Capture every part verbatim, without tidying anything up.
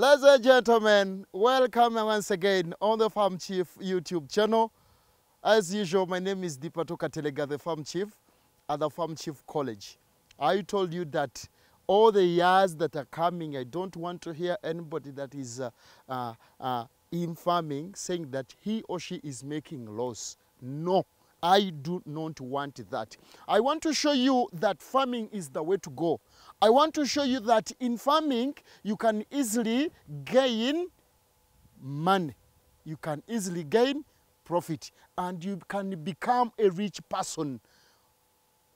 Ladies and gentlemen, welcome once again on the Farm Chief YouTube channel. As usual, my name is Dipa Tokatelega, the Farm Chief at the Farm Chief College. I told you that all the years that are coming, I don't want to hear anybody that is uh, uh, uh, in farming saying that he or she is making loss. No, I do not want that. I want to show you that farming is the way to go. I want to show you that in farming, you can easily gain money. You can easily gain profit. And you can become a rich person.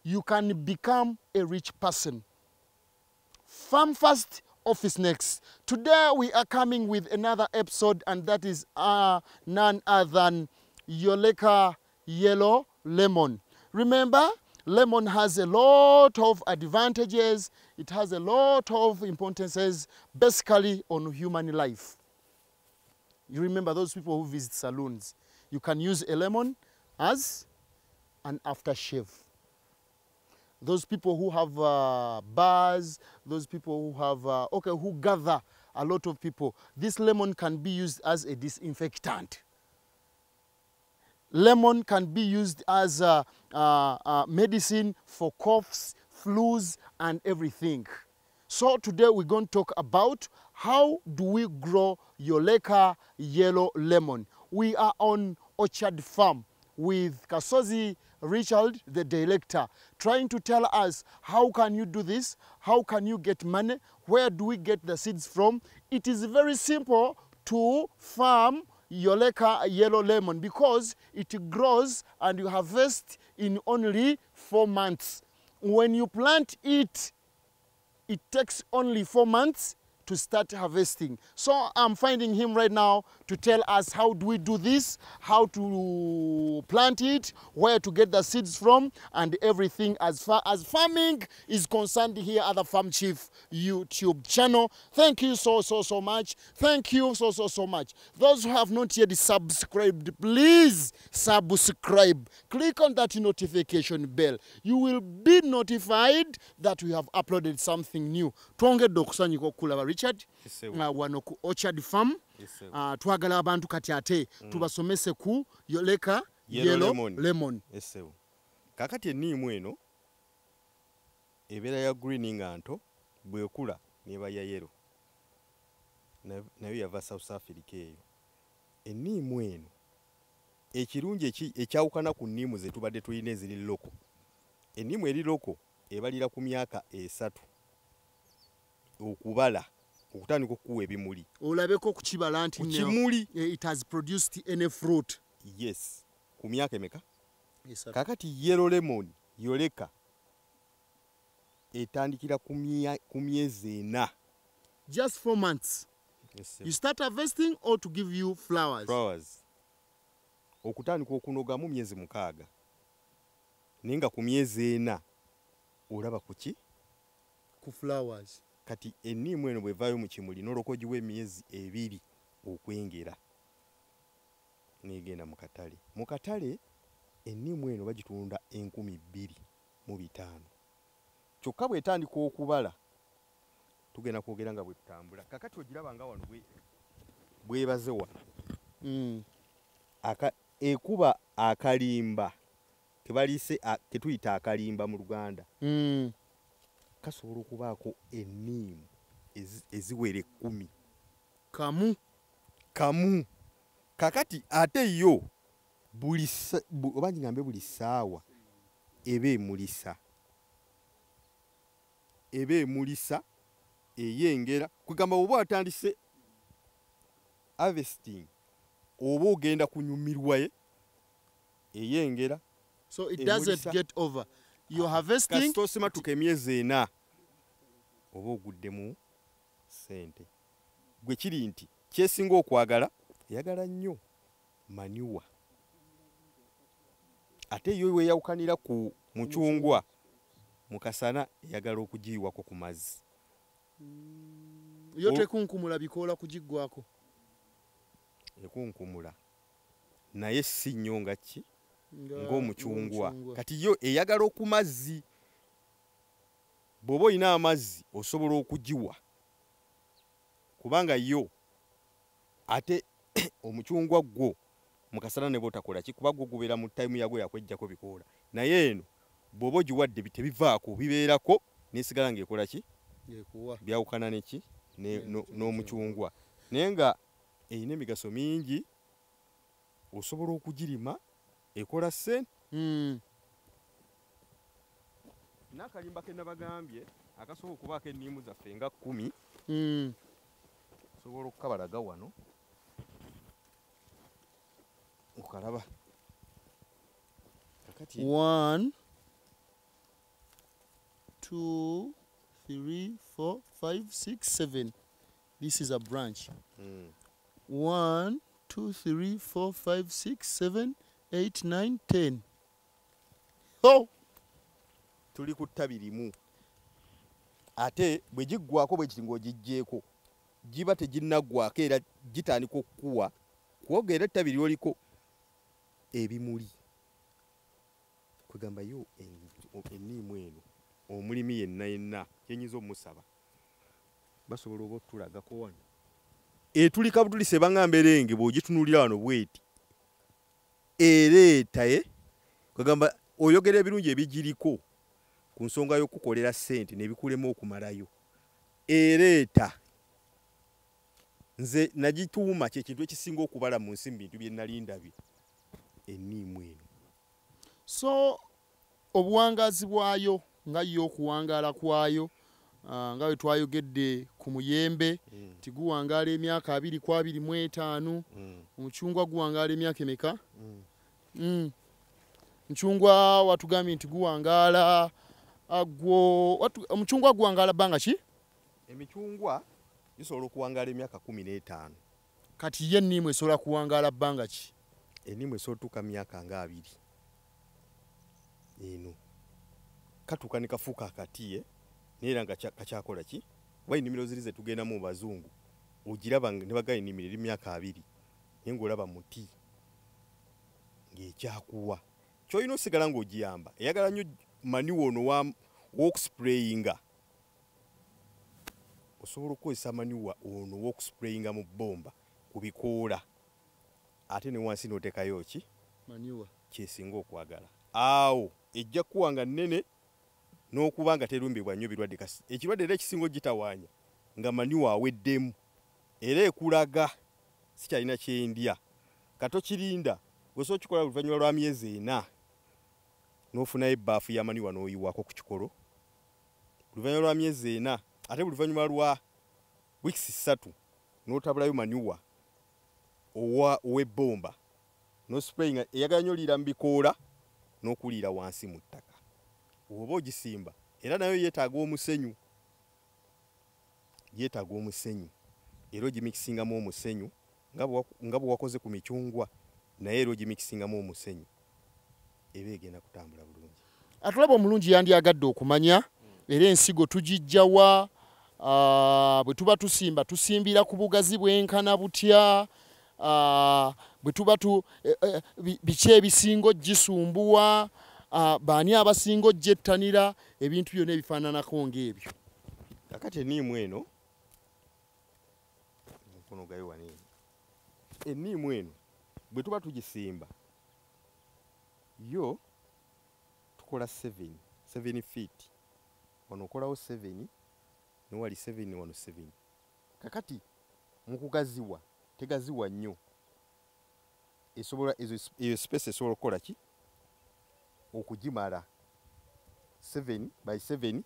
You can become a rich person. Farm first, office next. Today, we are coming with another episode, and that is uh, none other than Eureka Yellow Lemon. Remember? Lemon has a lot of advantages. It has a lot of importances, basically, on human life. You remember those people who visit saloons. You can use a lemon as an aftershave. Those people who have uh, bars, those people who have, uh, okay, who gather a lot of people, this lemon can be used as a disinfectant. Lemon can be used as a, a, a medicine for coughs, flus, and everything. So today we're going to talk about how do we grow Eureka Yellow Lemon. We are on Orchard Farm with Kasozi Richard, the director, trying to tell us how can you do this, how can you get money, where do we get the seeds from. It is very simple to farm Eureka Yellow Lemon because it grows and you harvest in only four months. When you plant it, it takes only four months to start harvesting. So I'm finding him right now to tell us how do we do this, how to plant it, where to get the seeds from, and everything as far as farming is concerned here at the Farm Chief YouTube channel. Thank you so, so, so much. Thank you so, so, so much. Those who have not yet subscribed, please subscribe. Click on that notification bell. You will be notified that we have uploaded something new. Richard, wano ku Orchard Farm, twagala abantu kati ate tubasomese ku Eureka Yellow Lemon. Kakati ennimu eno ebeera ya greening anto bwekula neba ya yellow. Nayo yava South Africa eyo. Ennimu eno ekirungi ekyawukana ku nnimu ze tubadde tulina eziri loko. Ennimu eri loko ebalira ku myaka esatu. Okubala okutani kokuwe bimuli olabeko kukibala nti kimuli it has produced any fruit. Yes, ku myaka emeka? Yes, kakati yellow lemon Eureka etandikira ku myezi ena, just four months. Yes, you start harvesting or to give you flowers flowers okutani kokunoga mu myezi mukaaga ninga ku myezi ena olaba kuki ku flowers. Kati ennimu eno bwevaayo mu kimuli n'olokogiwa emyezi ebiri okwengera n'egenda mu katale. Mu katale ennimu eno bagitunda enkumi bbiri mu bitaano. Kyokka bw'etandika okubala tugenda kwogera nga bwe tutambula. Kakati ogiraba nga wano bwebaze wano. Ekuba akalimba tebaliise tetuyita akalimba mu Luganda. Kasobola okubaako ennimu eziwera ekkumi. Kamu. Kamu. Kakati ate yo oba ngigambe buli ssaawa eba emulisa. Eba emulisa eyengera. Kwegamba oba atandise harvesting oba ogenda kunyumirwaye eyengera. So it doesn't get over. You harvesting kasitosima tukemyeze ena oba oguddemu sente gwe kiri nti kyesinga okwagala eyagala nnyo maniwa ate yo weyawukanira ku mucungwa mukasana eyagala okugiyiwako ku mazzi yo tekunkumula bikoola kugiggwako ekunkumula naye si nnyo nga ki ng'omucungwa. Kati yo eyagala ku mazzi. Bw'oba olina amazzi osobola okugiwa kubanga yo ate omuchungwa gwo mukasana ne botakola kikubago gubera mu time yago yakwejja ko bikola naye eno bobo jiwadde bitebivaako biberako nesigala ngekola ki yekuwa byawukana neki ne no muchungwa nenga eyine migaso mingi osobola okugirima ekola sen mm nakalimba kena bagambye akasobola kubaka ennimu zaffe nga kumi mm sobola okukabalaga wano ukaraba kakati one two three four five six seven this is a branch mm. one two three four five six seven eight nine ten oh tuli kutabirimu ate bwejiggwako bwekitingo jijjeeko jiba tejinnagwako era gitandika okukuwa kwogera ettabiri lyoliko ebimuli kwegamba yo enniimu eno omulimi yenna yenna yenyiza omusaba basobola oba otulagako wano etulika butulise baŋŋamba erenge bw'ogitunulira wano bweti ereetaye kwegamba oyogera ebirungi ebigiriko ku nsonga y'okukolera ssente n'ebikulemu okumalayo ereeta nze nagituuma ky'ekintu ekisinga okubala mu nsi mu bintu bye nnali ndabye enniimu eno so obuwangazi bwayo nga yo okuwangaala kwayo nga bwe twayogedde ku muyembe tiguwangaala emyaka abiri ku abiri mu etaano omucungwa guwangaala emyaka emeka mucungwa watugambye nti guwangaala agwo omucungwa guwangaala bbanga ki emicungwa gisobola okuwangaala emyaka kumi n'etaano kati ye enniimu esobola kuwangaala bbanga ki enniimu esobola otuuka myaka nga abiri eno katuuka ne kafuuka akatiye era nga kakyakola ki oba ennimiro ziri ze tugenda mu bazungu ogiraba ne bagaya ennimiro eri myaka abiri naye ng'olaba muti ng'ekyakuwa ky'olina osigala ng'ogiyamba eyagala nnyo mani wono w'okusprayinga osobola okukozesa mani ono w'okusprayinga mu bbomba ku bikoola ate ne wansi n'oteekayo ki kyesinga okwagala awo ejja kuwa nga nnene n'okubanga terumbibwa nnyo birwadde ekirwadde era ekisinga ogitawaanya nga maniwa aweddemu era ekulaga sikyalina kyendya kato kirinda gosobola okikola oluvannyuma lwa myezi ena n'ofunayo ebbaafu y'amaniwa n'oyiwaako ku kikolo oluvannyuma lwa myezi ena ate oluvannyuma lwa wiikisi ssatu n'otabulayo maniwa ow'ebbomba n'osprayinga eyagala nnyo oliira mu bikoola n'okuliira wansi mu ttaka oba ogisimba era nayo yeetaaga omusenyu yeetaaga omusenyu era ogimikisingamu omusenyu nga bwe wakoze ku micungwa naye era ogimikisingamu omusenyu eba egenda kutambula bulungi atulaba omulungi yandyagadde okumanya era ensigo tugijjawa bwe tuba tusimba tusimbira ku bugazi bwenkana butya bwe tuba biki ebisinga ogisumbuwa baani abasinga ogyettanira ebintu byonna ebifaananako ng'ebyo kakati enniimu eno mukono gayo wanene enniimu eno bwe tuba tugisimba yo tukola seven seven feet wano okolawo seven newali seven wano seven kakati mukugaziwa tegaziwa nnyo esobola eyo space esobola okukola ki okujimala seven by seven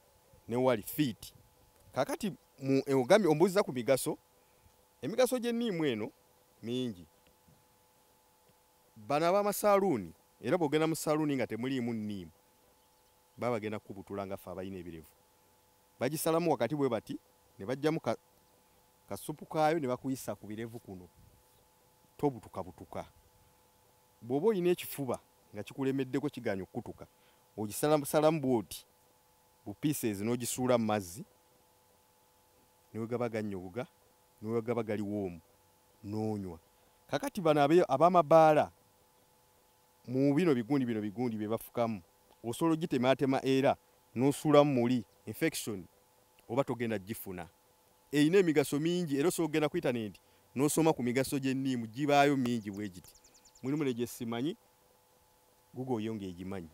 ne wali feet kakati mu ogami ombuziza ku migaso emigaso gy'enniimu eno mingi bana b'amasaluuni era bwogenda mu saluuni nga temuliimu nniimu baba bagenda kubutula nga ffe abalina ebirevu bagisalamu wakati bwe bati ne bajjamu kasupu kaayo ne bakuyisa ku birevu kuno tobutuka butuka bw'oba olina ekifuba nga kikulemeddeko kiganya okutuka ogisalamu bwoti bu pieces n'ogisuula mu mazzi ne wegaba gannyogoga ne wegaba gali woomu n'onywa kakati bano ab'amabaala mu bino bigundi bino bigundi bye bafukamu osobola ogitemaatema era n'osuulamu muli infection oba togenda gifuna eyina emigaso mingi era soogenda kwita nindi n'osoma ku migaso gy'ennimu gibaayo mingi bwegiti mulimu ne gyesimanyi gugo yonge egimanyi.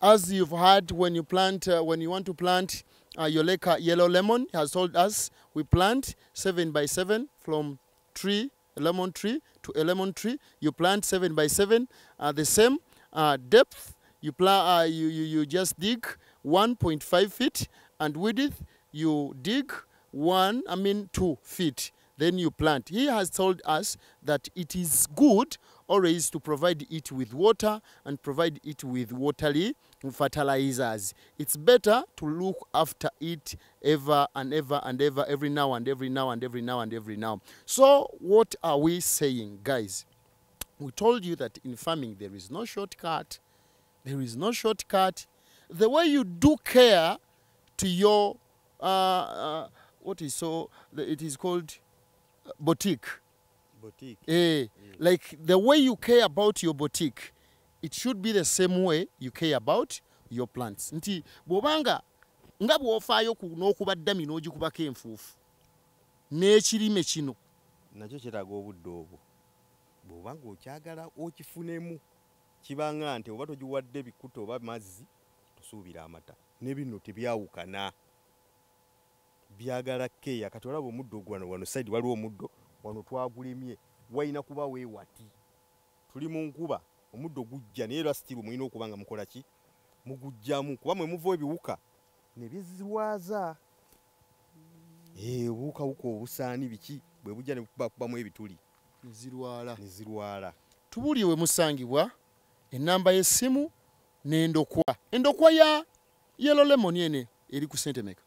As you've heard, when you plant, uh, when you want to plant uh, Eureka Yellow Lemon, has told us we plant seven by seven from tree, a lemon tree to a lemon tree. You plant seven by seven, uh, the same uh, depth. You, pla uh, you, you you just dig one point five feet, and width you dig one, I mean two feet. Then you plant. He has told us that it is good always to provide it with water and provide it with waterly fertilizers. It's better to look after it ever and ever and ever, every now and every now and every now and every now. So what are we saying, guys? We told you that in farming there is no shortcut. There is no shortcut. The way you do care to your, uh, uh, what is so, it is called boutique. Boutique. Eh, mm. Like the way you care about your boutique, it should be the same way you care about your plants. Nti bobanga nga bwofayo ku n'okubadda minoji kubaka enfuufu n'ekirime kino nakyo kyetaaga obudde obwo bobanga okyagala okifunemu kibanga nti oba togiwadde bikuto oba mazzi tosuubira amata n'ebino tebyawukana byagala keya kati olaba omuddo ogwano wano side waliwo omuddo wano twagulimye waina kuba we wati tuli mu nkuba omuddo gujja ne era stibu muina okubanga mukola ki mugujjamu kuba mwe muvo ebiwuka ne biziwaza eh buka uko obusani biki bwe bujja ne kuba kuba mu ebituli nzirwala nzirwala tubuliwe musangibwa enamba y'essimu n'endokwa endokwa ya Yellow Lemon yene eri ku sentemeka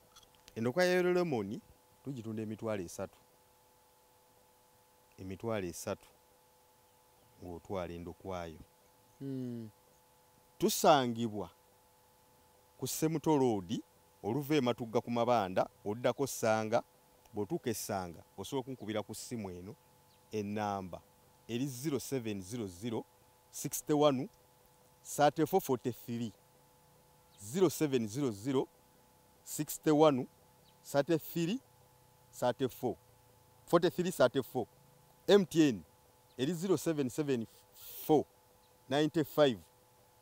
endokwa ya Yellow Lemon tujitunda emitwale esatu emitwale esatu ng'otwala endokwayo mm. Tusangibwa ku Semuto Road oluva ematugga ku mabanda oddako Ssanga bw'otuuka Essanga osobola okunkubira ku ssimu eno ennamba eri zero seven zero zero six one three four four three zero seven zero zero six one three four four three four four. M T N eri zero seven seven four nine five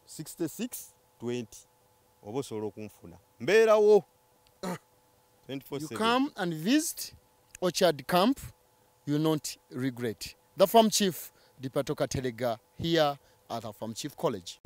six six two zero. Obo solo kumfuna. Mberawo. You come and visit Orchard Camp, you not regret. The Farm Chief Dipa Tokatelega here at the Farm Chief College.